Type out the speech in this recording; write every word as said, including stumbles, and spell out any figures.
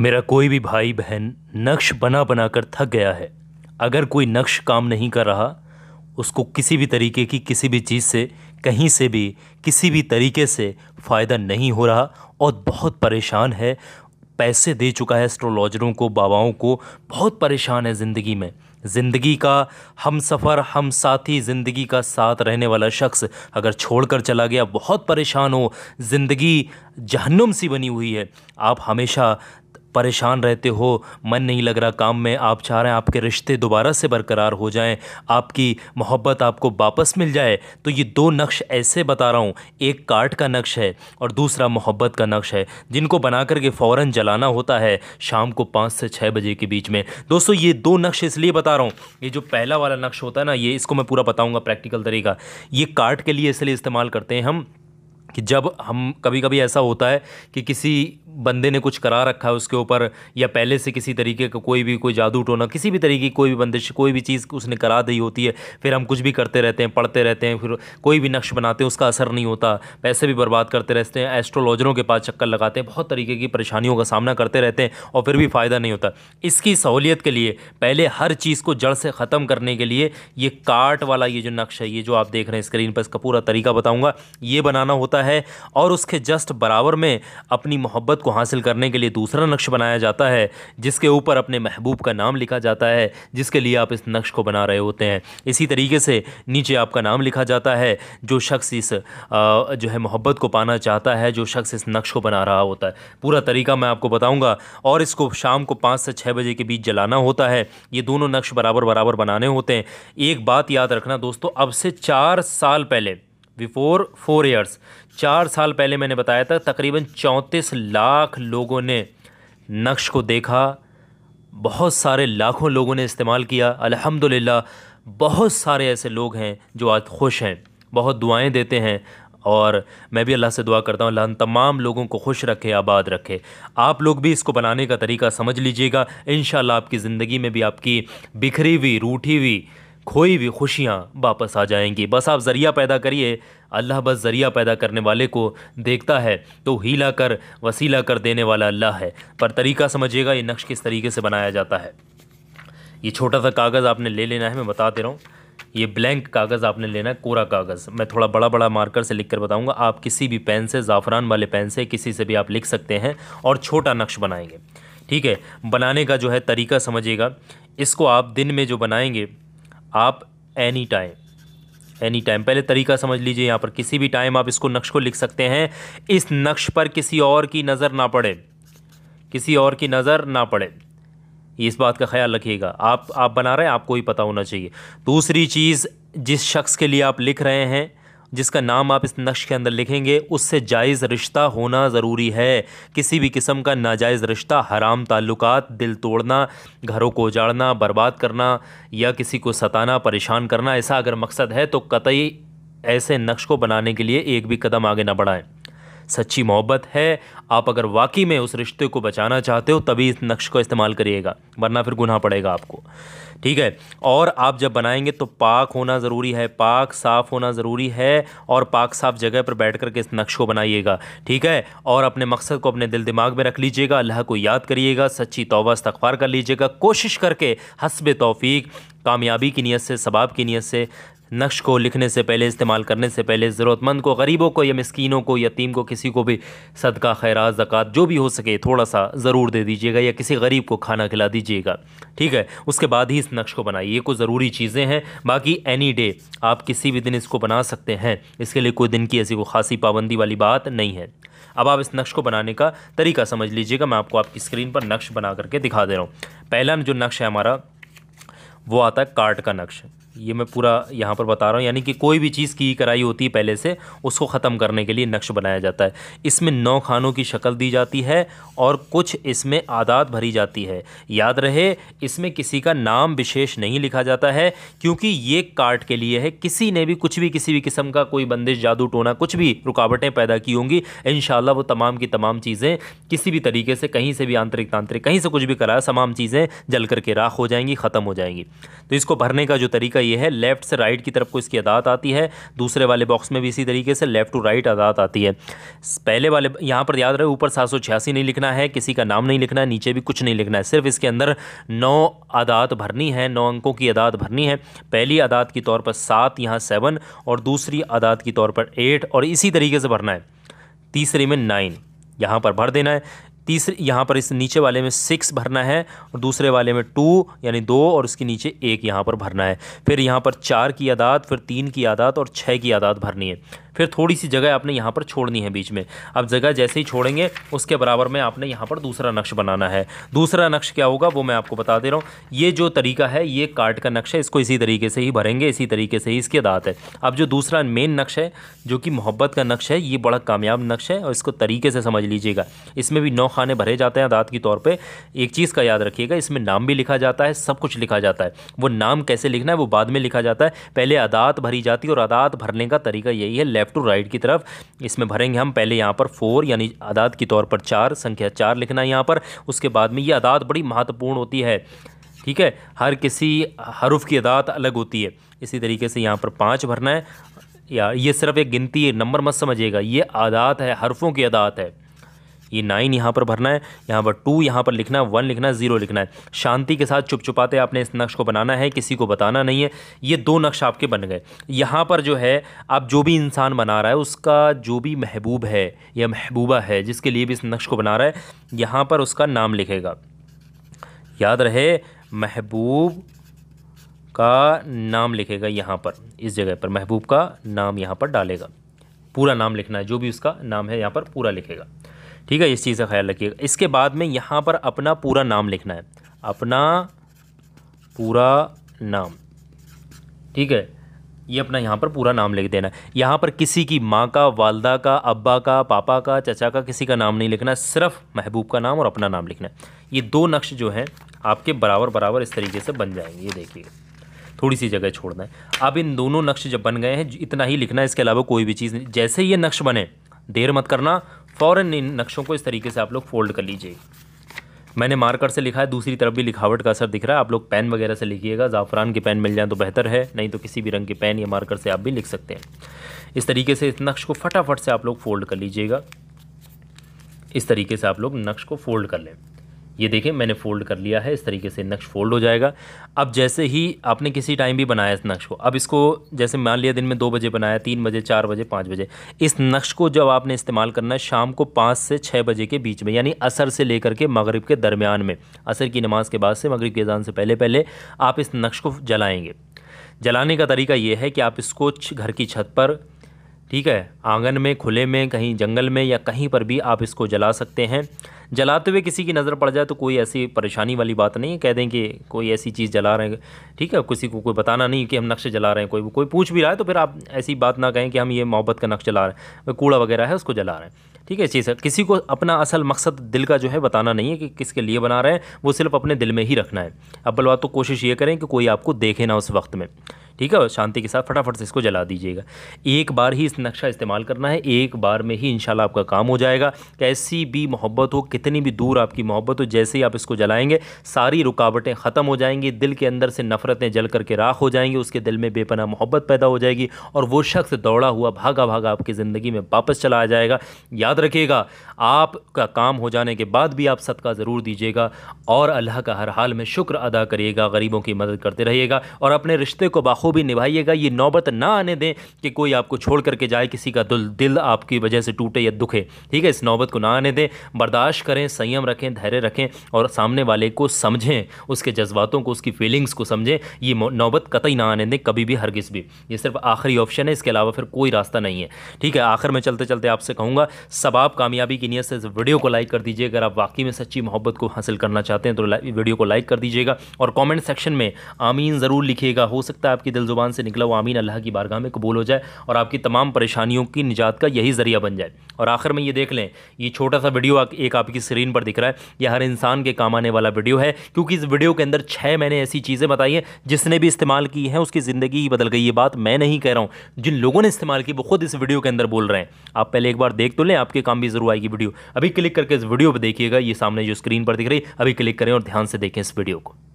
मेरा कोई भी भाई बहन नक्श बना बना कर थक गया है। अगर कोई नक्श काम नहीं कर रहा, उसको किसी भी तरीके की किसी भी चीज़ से कहीं से भी किसी भी तरीके से फ़ायदा नहीं हो रहा और बहुत परेशान है। पैसे दे चुका है एस्ट्रोलॉजरों को, बाबाओं को, बहुत परेशान है ज़िंदगी में। ज़िंदगी का हम सफ़र, हम साथी, ज़िंदगी का साथ रहने वाला शख्स अगर छोड़कर चला गया, बहुत परेशान हो। ज़िंदगी जहन्नुम सी बनी हुई है। आप हमेशा परेशान रहते हो, मन नहीं लग रहा काम में। आप चाह रहे हैं आपके रिश्ते दोबारा से बरकरार हो जाएं, आपकी मोहब्बत आपको वापस मिल जाए। तो ये दो नक्श ऐसे बता रहा हूँ, एक काट का नक्श है और दूसरा मोहब्बत का नक्श है, जिनको बना करके फ़ौरन जलाना होता है शाम को पाँच से छः बजे के बीच में। दोस्तों ये दो नक्श इसलिए बता रहा हूँ, ये जो पहला वाला नक्श होता है ना, ये इसको मैं पूरा बताऊँगा प्रैक्टिकल तरीका। ये काट के लिए इसलिए इस्तेमाल करते हैं हम कि जब हम कभी कभी ऐसा होता है कि किसी बंदे ने कुछ करा रखा है उसके ऊपर, या पहले से किसी तरीके का कोई भी कोई जादू टोना, किसी भी तरीके की कोई भी बंदिश, कोई भी चीज़ उसने करा दी होती है। फिर हम कुछ भी करते रहते हैं, पढ़ते रहते हैं, फिर कोई भी नक्श बनाते हैं, उसका असर नहीं होता, पैसे भी बर्बाद करते रहते हैं, एस्ट्रोलॉजरों के पास चक्कर लगाते हैं, बहुत तरीके की परेशानियों का सामना करते रहते हैं और फिर भी फ़ायदा नहीं होता। इसकी सहूलियत के लिए पहले हर चीज़ को जड़ से ख़त्म करने के लिए ये काट वाला ये जो नक्श है, ये जो आप देख रहे हैं स्क्रीन पर, इसका पूरा तरीका बताऊँगा, ये बनाना होता है। और उसके जस्ट बराबर में अपनी मोहब्बत को हासिल करने के लिए दूसरा नक्श बनाया जाता है, जिसके ऊपर अपने महबूब का नाम लिखा जाता है, जिसके लिए आप इस नक्श को बना रहे होते हैं। इसी तरीके से नीचे आपका नाम लिखा जाता है। जो शख्स इस जो है मोहब्बत को पाना चाहता है, जो शख्स इस नक्श को बना रहा होता है, पूरा तरीका मैं आपको बताऊँगा। और इसको शाम को पाँच से छः बजे के बीच जलाना होता है। ये दोनों नक्श बराबर बराबर बनाने होते हैं। एक बात याद रखना दोस्तों, अब से चार साल पहले, बिफोर फोर इयर्स, चार साल पहले मैंने बताया था, तकरीबन चौंतीस लाख लोगों ने नक्श को देखा, बहुत सारे लाखों लोगों ने इस्तेमाल किया। अल्हम्दुलिल्लाह बहुत सारे ऐसे लोग हैं जो आज खुश हैं, बहुत दुआएं देते हैं और मैं भी अल्लाह से दुआ करता हूँ, अल्लाह इन तमाम लोगों को खुश रखे, आबाद रखे। आप लोग भी इसको बनाने का तरीका समझ लीजिएगा। इंशाल्लाह आपकी ज़िंदगी में भी आपकी बिखरी हुई, रूठी हुई, खोई हुई खुशियाँ वापस आ जाएंगी। बस आप ज़रिया पैदा करिए, अल्लाह बस ज़रिया पैदा करने वाले को देखता है, तो हीला कर वसीला कर देने वाला अल्लाह है। पर तरीका समझिएगा, ये नक्श किस तरीके से बनाया जाता है। ये छोटा सा कागज़ आपने ले लेना है, मैं बता दे रहा हूँ, ये ब्लैंक कागज़ आपने लेना है, कोरा कागज़। मैं थोड़ा बड़ा बड़ा मार्कर से लिख कर बताऊँगा, आप किसी भी पेन से, ज़ाफ़रान वाले पेन से, किसी से भी आप लिख सकते हैं और छोटा नक्श बनाएंगे। ठीक है, बनाने का जो है तरीका समझिएगा। इसको आप दिन में जो बनाएंगे, आप एनी टाइम एनी टाइम पहले तरीका समझ लीजिए, यहाँ पर किसी भी टाइम आप इसको नक्श को लिख सकते हैं। इस नक्श पर किसी और की नज़र ना पड़े, किसी और की नज़र ना पड़े, इस बात का ख्याल रखिएगा। आप आप बना रहे हैं, आपको ही पता होना चाहिए। दूसरी चीज़, जिस शख्स के लिए आप लिख रहे हैं, जिसका नाम आप इस नक्श के अंदर लिखेंगे, उससे जायज़ रिश्ता होना ज़रूरी है। किसी भी किस्म का नाजायज़ रिश्ता, हराम ताल्लुकात, दिल तोड़ना, घरों को उजाड़ना, बर्बाद करना या किसी को सताना, परेशान करना, ऐसा अगर मकसद है तो कतई ऐसे नक्श को बनाने के लिए एक भी कदम आगे ना बढ़ाएं। सच्ची मोहब्बत है, आप अगर वाकई में उस रिश्ते को बचाना चाहते हो तभी इस नक्श को इस्तेमाल करिएगा, वरना फिर गुनाह पड़ेगा आपको। ठीक है, और आप जब बनाएंगे तो पाक होना ज़रूरी है, पाक साफ़ होना ज़रूरी है और पाक साफ़ जगह पर बैठ कर के इस नक्श को बनाइएगा। ठीक है, और अपने मकसद को अपने दिल दिमाग में रख लीजिएगा, अल्लाह को याद करिएगा, सच्ची तौबा इस्तग़फ़ार कर लीजिएगा, कोशिश करके हस्ब तौफ़ीक, कामयाबी की नीयत से, सवाब की नीयत से, नक्श को लिखने से पहले, इस्तेमाल करने से पहले ज़रूरतमंद को, गरीबों को या मिस्कीनों को, यतीम को, किसी को भी सदका, खैरात, ज़कात जो भी हो सके थोड़ा सा ज़रूर दे दीजिएगा या किसी गरीब को खाना खिला दीजिएगा। ठीक है, उसके बाद ही इस नक्श को बनाइए। ये कुछ ज़रूरी चीज़ें हैं, बाकी एनी डे आप किसी भी दिन इसको बना सकते हैं। इसके लिए कोई दिन की ऐसी कोई खासी पाबंदी वाली बात नहीं है। अब आप इस नक्श को बनाने का तरीका समझ लीजिएगा, मैं आपको आपकी स्क्रीन पर नक्श बना करके दिखा दे रहा हूँ। पहला जो नक्श है हमारा वो आता है काट का नक्श। ये मैं पूरा यहाँ पर बता रहा हूँ, यानी कि कोई भी चीज़ की कराई होती है पहले से, उसको ख़त्म करने के लिए नक्श बनाया जाता है। इसमें नौ खानों की शक्ल दी जाती है और कुछ इसमें आदात भरी जाती है। याद रहे, इसमें किसी का नाम विशेष नहीं लिखा जाता है, क्योंकि ये काट के लिए है। किसी ने भी कुछ भी किसी भी किस्म का कोई बंदिश, जादू टोना, कुछ भी रुकावटें पैदा की होंगी, इंशाल्लाह वो तमाम की तमाम चीज़ें किसी भी तरीके से, कहीं से भी आंतरिक तांत्रिक कहीं से कुछ भी कराया, तमाम चीज़ें जल करके राख हो जाएंगी, ख़त्म हो जाएंगी। तो इसको भरने का जो तरीका ये है लेफ्ट से राइट की तरफ को इसकी अदात आती है, दूसरे वाले बॉक्स में भी इसी तरीके से लेफ्ट टू राइट अदात आती है। पहले वाले यहाँ पर याद रहे ऊपर सात सौ छियासी नहीं लिखना है, किसी का नाम नहीं लिखना है, नीचे भी कुछ नहीं लिखना है, सिर्फ इसके अंदर नौ अदात भरनी है, नौ अंकों की अदात भरनी है। पहली अदात के तौर पर सात, यहाँ सेवन, और दूसरी अदात के तौर पर एट, और इसी तरीके से भरना है। तीसरे में नाइन यहाँ पर भर देना है, तीसरे यहाँ पर इस नीचे वाले में सिक्स भरना है, और दूसरे वाले में टू यानी दो, और उसके नीचे एक यहाँ पर भरना है। फिर यहाँ पर चार की आदात, फिर तीन की आदात और छः की आदात भरनी है। फिर थोड़ी सी जगह आपने यहाँ पर छोड़नी है बीच में। अब जगह जैसे ही छोड़ेंगे उसके बराबर में आपने यहाँ पर दूसरा नक्श बनाना है। दूसरा नक्श क्या होगा वो मैं आपको बता दे रहा हूँ। ये जो तरीका है ये कार्ड का नक्श है, इसको इसी तरीके से ही भरेंगे, इसी तरीके से ही इसकी आदात है। अब जो दूसरा मेन नक्श है जो कि मोहब्बत का नक्श है, ये बड़ा कामयाब नक्श है और इसको तरीके से समझ लीजिएगा। इसमें भी नौ खाने भरे जाते हैं आदात के तौर पर। एक चीज़ का याद रखिएगा, इसमें नाम भी लिखा जाता है, सब कुछ लिखा जाता है। वो नाम कैसे लिखना है वो बाद में लिखा जाता है, पहले आदात भरी जाती है। और आदात भरने का तरीका यही है, लेफ्ट टू राइट की तरफ इसमें भरेंगे हम। पहले यहाँ पर फोर यानी आदात के तौर पर चार, संख्या चार लिखना है यहाँ पर। उसके बाद में ये आदात बड़ी महत्वपूर्ण होती है, ठीक है, हर किसी हरूफ की आदात अलग होती है। इसी तरीके से यहाँ पर पाँच भरना है। या ये सिर्फ एक गिनती है, नंबर मत समझिएगा, ये आदात है, हरफों की आदात है। ये नाइन यहाँ पर भरना है, यहाँ पर टू यहाँ पर लिखना है, वन लिखना है, ज़ीरो लिखना है। शांति के साथ चुप छुपाते आपने इस नक्श को बनाना है, किसी को बताना नहीं है। ये दो नक्श आपके बन गए। यहाँ पर जो है आप जो भी इंसान बना रहा है उसका जो भी महबूब है या महबूबा है जिसके लिए भी इस नक्श को बना रहा है, यहाँ पर उसका नाम लिखेगा। याद रहे, महबूब का नाम लिखेगा यहाँ पर, इस जगह पर महबूब का नाम यहाँ पर डालेगा। पूरा नाम लिखना है, जो भी उसका नाम है यहाँ पर पूरा लिखेगा, ठीक है, इस चीज़ का ख्याल रखिएगा। इसके बाद में यहाँ पर अपना पूरा नाम लिखना है, अपना पूरा नाम, ठीक है, ये अपना यहाँ पर पूरा नाम लिख देना है। यहाँ पर किसी की माँ का, वालदा का, अब्बा का, पापा का, चचा का, किसी का नाम नहीं लिखना है, सिर्फ महबूब का नाम और अपना नाम लिखना है। ये दो नक्श जो हैं आपके बराबर बराबर इस तरीके से बन जाएंगे। ये देखिए, थोड़ी सी जगह छोड़ना है। अब इन दोनों नक्श जब बन गए हैं इतना ही लिखना है, इसके अलावा कोई भी चीज़ नहीं। जैसे ये नक्श बने देर मत करना, फ़ौरन इन नक्शों को इस तरीके से आप लोग फ़ोल्ड कर लीजिए। मैंने मार्कर से लिखा है, दूसरी तरफ भी लिखावट का असर दिख रहा है। आप लोग पेन वगैरह से लिखिएगा, ज़ाफ़रान के पेन मिल जाए तो बेहतर है, नहीं तो किसी भी रंग के पेन या मार्कर से आप भी लिख सकते हैं। इस तरीके से इस नक्श को फटाफट से आप लोग फ़ोल्ड कर लीजिएगा। इस तरीके से आप लोग नक्श को फ़ोल्ड कर लें। ये देखें, मैंने फ़ोल्ड कर लिया है। इस तरीके से नक्श फ़ोल्ड हो जाएगा। अब जैसे ही आपने किसी टाइम भी बनाया इस नक्श को, अब इसको जैसे मान लिया दिन में दो बजे बनाया, तीन बजे, चार बजे, पाँच बजे, इस नक्श को जब आपने इस्तेमाल करना है शाम को पाँच से छः बजे के बीच में, यानी असर से लेकर के मगरिब के दरमियान में, असर की नमाज़ के बाद से मगरिब की अजान से पहले पहले आप इस नक्श को जलाएँगे। जलाने का तरीका ये है कि आप इसको घर की छत पर, ठीक है, आंगन में, खुले में, कहीं जंगल में या कहीं पर भी आप इसको जला सकते हैं। जलाते हुए किसी की नज़र पड़ जाए तो कोई ऐसी परेशानी वाली बात नहीं है, कह दें कि कोई ऐसी चीज़ जला रहे हैं, ठीक है, किसी को कोई बताना नहीं कि हम नक्श जला रहे हैं। कोई कोई पूछ भी रहा है तो फिर आप ऐसी बात ना कहें कि हम ये मोहब्बत का नक्श जला रहे हैं, कूड़ा वगैरह है उसको जला रहे हैं, ठीक है। इस चीज़ किसी को अपना असल मकसद दिल का जो है बताना नहीं है कि किसके लिए बना रहे हैं, वो सिर्फ अपने दिल में ही रखना है। अव्वल बात तो कोशिश ये करें कि कोई आपको देखे ना उस वक्त में, ठीक है। शांति के साथ फटाफट से इसको जला दीजिएगा। एक बार ही इस नक्शा इस्तेमाल करना है, एक बार में ही इंशाल्लाह आपका काम हो जाएगा। कैसी भी मोहब्बत हो, कितनी भी दूर आपकी मोहब्बत हो, जैसे ही आप इसको जलाएंगे सारी रुकावटें ख़त्म हो जाएंगी, दिल के अंदर से नफ़रतें जल करके राख हो जाएंगी, उसके दिल में बेपनाह मोहब्बत पैदा हो जाएगी और वो शख्स दौड़ा हुआ भागा भागा आपकी ज़िंदगी में वापस चला आ जाएगा। याद रखिएगा, आपका काम हो जाने के बाद भी आप सदका ज़रूर दीजिएगा और अल्लाह का हर हाल में शुक्र अदा करिएगा, गरीबों की मदद करते रहिएगा और अपने रिश्ते को खूब ही निभाइएगा। ये नौबत ना आने दें कि कोई आपको छोड़ करके जाए, किसी का दिल दिल आपकी वजह से टूटे या दुखे, ठीक है। इस नौबत को ना आने दें, बर्दाश्त करें, संयम रखें, धैर्य रखें और सामने वाले को समझें, उसके जज्बातों को, उसकी फीलिंग्स को समझें। ये नौबत कतई ना आने दें कभी भी, हरगिज़ भी। ये सिर्फ आखिरी ऑप्शन है, इसके अलावा फिर कोई रास्ता नहीं है, ठीक है। आखिर में चलते चलते आपसे कहूँगा, सवाब कामयाबी की नियत से इस वीडियो को लाइक कर दीजिए। अगर आप वाकई में सच्ची मोहब्बत को हासिल करना चाहते हैं तो वीडियो को लाइक कर दीजिएगा और कॉमेंट सेक्शन में आमीन ज़रूर लिखिएगा। हो सकता है आपकी दिल ज़ुबान से निकला हुआ आमीन अल्लाह की बारगाह में कबूल हो जाए और आपकी तमाम परेशानियों की निजात का यही ज़रिया बन जाए। और आखिर में ये देख लें, ये छोटा सा वीडियो एक आपकी स्क्रीन पर दिख रहा है, यह हर इंसान के काम आने वाला वीडियो है, क्योंकि इस वीडियो के अंदर छः मैंने ऐसी चीज़ें बताई हैं जिसने भी इस्तेमाल की हैं उसकी ज़िंदगी ही बदल गई। ये बात मैं नहीं कह रहा हूँ, जिन लोगों ने इस्तेमाल की वो खुद इस वीडियो के अंदर बोल रहे हैं। आप पहले एक बार देख तो लें, आपके काम भी ज़रूर आएगी वीडियो। अभी क्लिक करके इस वीडियो पर देखिएगा, ये सामने जो स्क्रीन पर दिख रही है, अभी क्लिक करें और ध्यान से देखें इस वीडियो को।